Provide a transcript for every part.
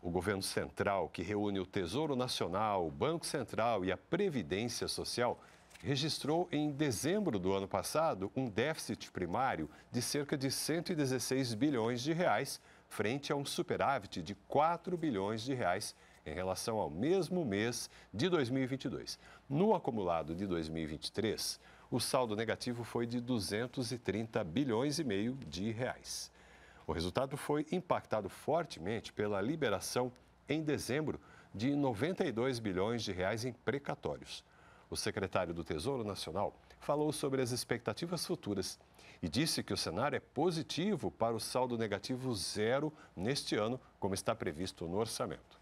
O Governo Central, que reúne o Tesouro Nacional, o Banco Central e a Previdência Social, registrou em dezembro do ano passado um déficit primário de cerca de 116 bilhões de reais, frente a um superávit de 4 bilhões de reais em relação ao mesmo mês de 2022. No acumulado de 2023, o saldo negativo foi de 230 bilhões e meio de reais. O resultado foi impactado fortemente pela liberação, em dezembro, de 92 bilhões de reais em precatórios. O secretário do Tesouro Nacional falou sobre as expectativas futuras e disse que o cenário é positivo para o saldo negativo zero neste ano, como está previsto no orçamento.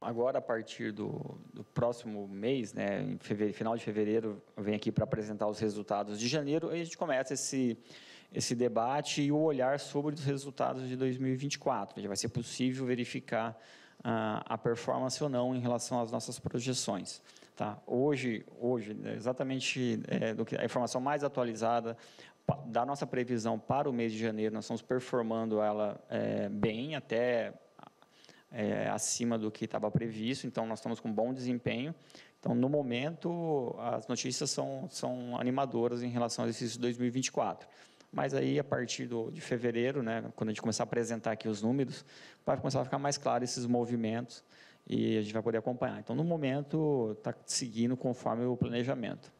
Agora, a partir do próximo mês, né, final de fevereiro, eu venho aqui para apresentar os resultados de janeiro e a gente começa esse debate e o olhar sobre os resultados de 2024. Já vai ser possível verificar a performance ou não em relação às nossas projeções. Tá? Hoje exatamente a informação mais atualizada da nossa previsão para o mês de janeiro, nós estamos performando ela bem, até acima do que estava previsto, então nós estamos com bom desempenho. Então, no momento, as notícias são animadoras em relação ao exercício de 2024. Mas aí, a partir de fevereiro, né, quando a gente começar a apresentar aqui os números, vai começar a ficar mais claro esses movimentos e a gente vai poder acompanhar. Então, no momento, está seguindo conforme o planejamento.